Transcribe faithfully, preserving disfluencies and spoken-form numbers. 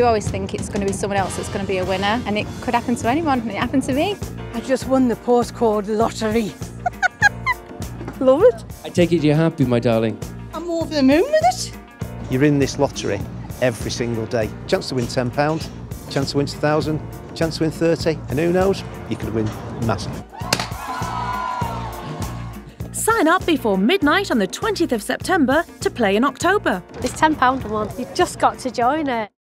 do always think it's going to be someone else that's going to be a winner, and it could happen to anyone, and it happened to me. I just won the postcode lottery. Love it. I take it you're happy, my darling? I'm over the moon with it. You're in this lottery every single day. Chance to win ten pounds, chance to win one thousand pounds, chance to win thirty, and who knows, you could win massive. Sign up before midnight on the twentieth of September to play in October. It's ten pounds a month, you've just got to join it.